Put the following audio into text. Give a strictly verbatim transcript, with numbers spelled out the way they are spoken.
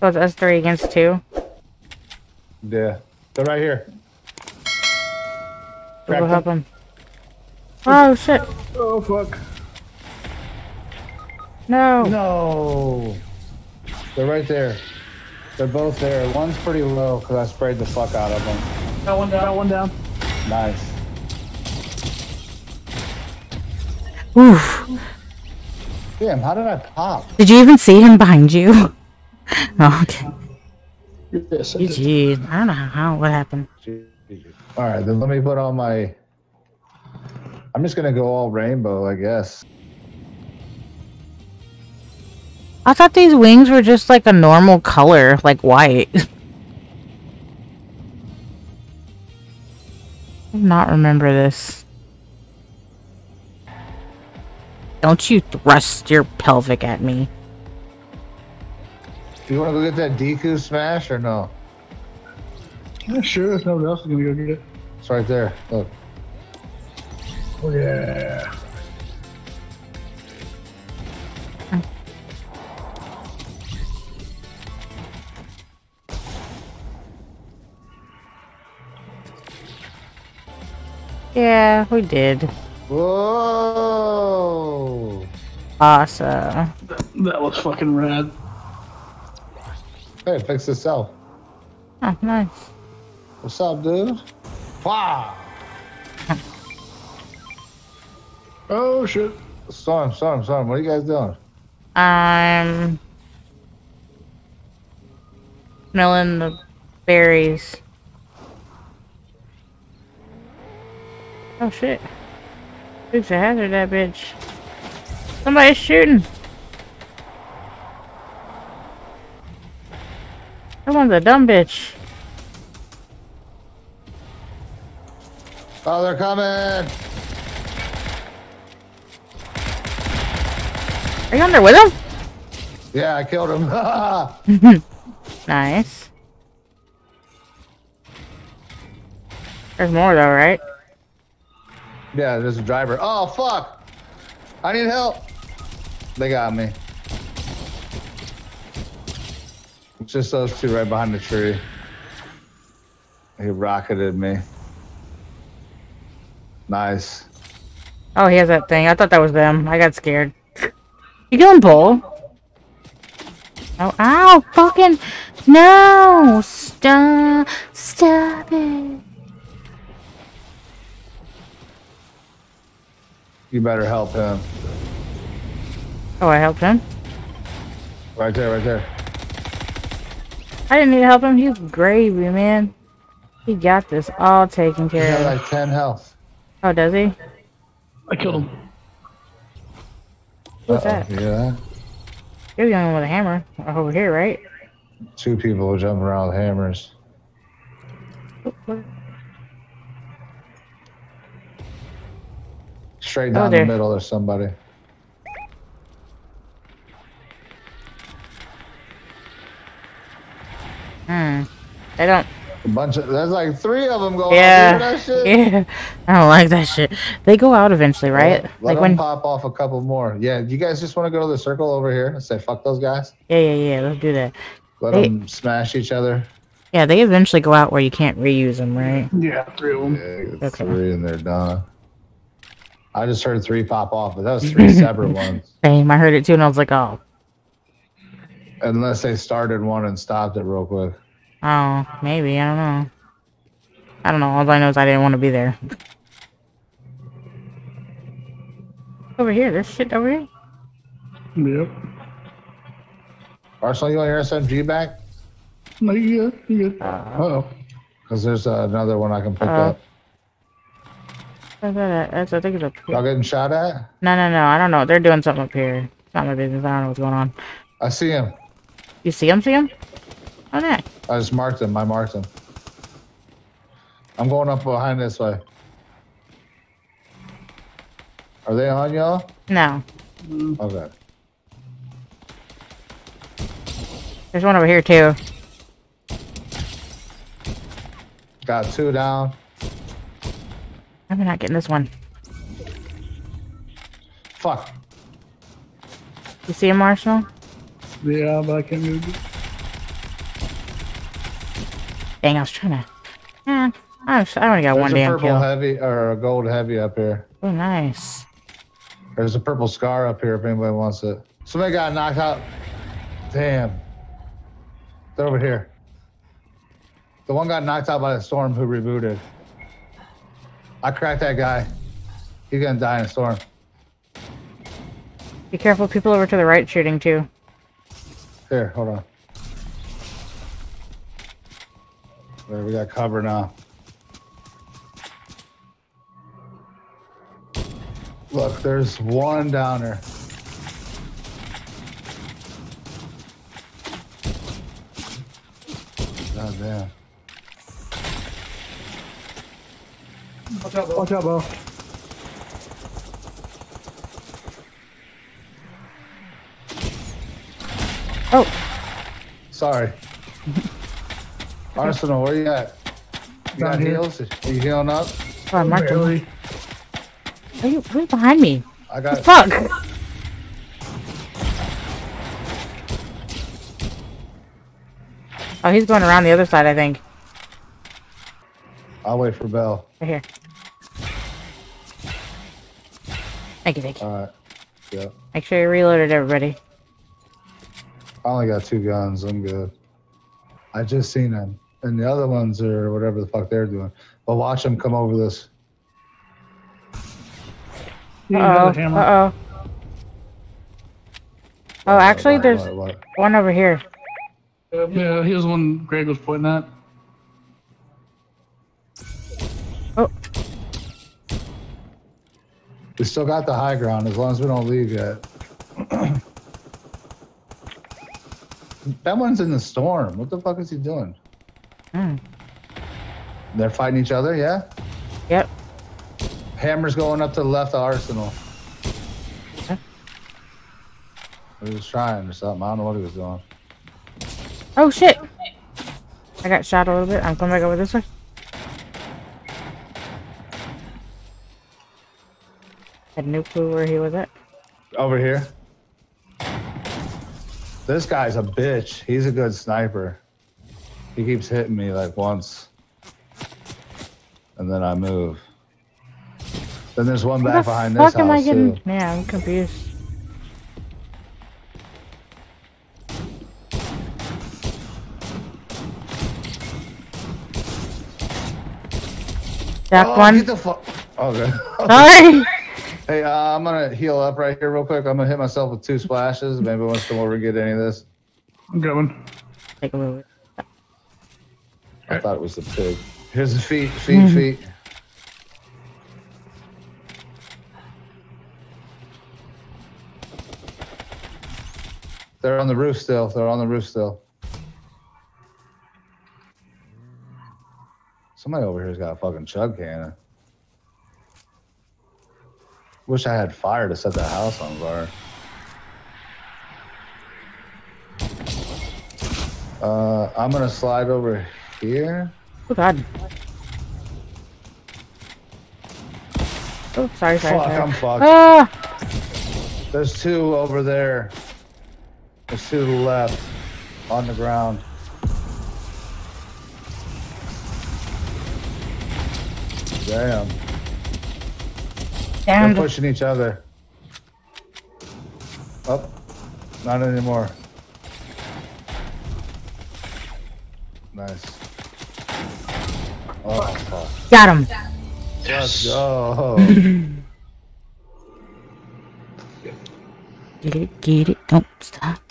So it's us three against two. Yeah. They're right here. We'll help them. Oh shit. Oh fuck. No. No. They're right there. They're both there. One's pretty low because I sprayed the fuck out of them. Got one down. Got one down. Nice. Oof. Damn, how did I pop? Did you even see him behind you? Oh, okay. Jeez, I don't know how, what happened. Alright, then let me put on my... I'm just gonna go all rainbow, I guess. I thought these wings were just like a normal color, like white. I do not remember this. Don't you thrust your pelvic at me. Do you want to go get that Deku smash or no? Yeah, sure, if nobody else is going to go get it. It's right there. Look. Oh, yeah. Huh. Yeah, we did. Whoa! Awesome. That, that was fucking rad. Hey, it fixed itself. Oh, nice. What's up, dude? Wow! Oh, shit. Storm, storm, storm. What are you guys doing? I'm... smelling the berries. Oh, shit. It's a hazard, that bitch. Somebody's shooting. That one's a dumb bitch. Oh, they're coming! Are you on there with him? Yeah, I killed him. Nice. There's more though, right? Yeah, there's a driver. Oh, fuck! I need help! They got me. Just those two right behind the tree. He rocketed me. Nice. Oh, he has that thing. I thought that was them. I got scared. You doing, bull? Oh, ow! Fucking no! Stop! Stop it! You better help him. Oh, I helped him. Right there, right there. I didn't need to help him. He's gravy, man. He got this all taken care of. He got like ten health. Oh, does he? I killed him. What's uh-oh, that? Yeah. You're the only one with a hammer over here, right? Two people are jumping around with hammers. Straight down oh, the middle of somebody. Hmm. I don't. A bunch of. There's like three of them going. Yeah. Out that shit. Yeah. I don't like that shit. They go out eventually, right? Well, like let when... them pop off a couple more. Yeah. You guys just want to go to the circle over here and say fuck those guys. Yeah, yeah, yeah. Let's do that. Let they... them smash each other. Yeah, they eventually go out where you can't reuse them, right? Yeah, three of them. Yeah, okay. Three and they're done. I just heard three pop off, but that was three separate ones. Same. I heard it too, and I was like, oh. Unless they started one and stopped it real quick. Oh, maybe. I don't know. I don't know. All I know is I didn't want to be there. Over here. There's shit over here. Yep. Arsenal, you want your S M G back? No, yeah, yeah. Uh-oh. Because there's uh, another one I can pick uh, up. Where's that at? That's, I think it's up here. Y'all getting shot at? No, no, no. I don't know. They're doing something up here. It's not my business. I don't know what's going on. I see him. You see him? See him? Oh, nice. I just marked him. I marked him. I'm going up behind this way. Are they on y'all? No. Okay. There's one over here, too. Got two down. I'm not getting this one. Fuck. You see him, Arsenal? Yeah, but I can't move. Dang, I was trying to. Eh, I, was, I only got There's one damn kill. There's a purple heavy or a gold heavy up here. Oh, nice. There's a purple scar up here if anybody wants it. Somebody got knocked out. Damn. They're over here. The one got knocked out by the storm who rebooted. I cracked that guy. He's gonna die in a storm. Be careful, people over to the right shooting too. Here, hold on. There, we got cover now. Look, there's one down there. God damn. Watch out, Bo. Watch out, Bo. Oh. Sorry. Arsenal, where you at? You got heals? Are you healing up? Oh, I'm marking. Really? Are you, who's behind me? I got it. Fuck! Oh, he's going around the other side, I think. I'll wait for Bell. Right here. Thank you, thank you. Alright. Yeah. Make sure you reloaded, everybody. I only got two guns. I'm good. I just seen them. And the other ones are whatever the fuck they're doing. But watch them come over this. Uh oh. Uh oh. Oh, actually, there's one over here. Uh, yeah, he was the one Greg was pointing at. Oh. We still got the high ground as long as we don't leave yet. That one's in the storm. What the fuck is he doing? Mm. They're fighting each other, yeah? Yep. Hammer's going up to the left of Arsenal. Huh? He was trying or something. I don't know what he was doing. Oh, shit. I got shot a little bit. I'm coming back over this way. Had no clue where he was at. Over here. This guy's a bitch. He's a good sniper. He keeps hitting me like once. And then I move. Then there's one back behind this house, too. What the fuck am I getting? Yeah, I'm confused. That oh, one. Get the fuck. Okay. Sorry. Hey, uh, I'm gonna heal up right here real quick. I'm gonna hit myself with two splashes. Maybe once come over and get any of this. I'm going. Take a little bit. I right. thought it was the pig. Here's the feet, feet, mm. feet. They're on the roof still. They're on the roof still. Somebody over here's got a fucking chug cannon. Wish I had fire to set that house on fire. Uh, I'm gonna slide over here. Oh God. Oh, sorry, sorry. Fuck, sorry. I'm fucked. Ah! There's two over there. There's two to the left, on the ground. Damn. Damn. They're pushing each other. Oh, not anymore. Nice. Oh, fuck. Got him. Let's yes. go. Get it, get it, don't stop.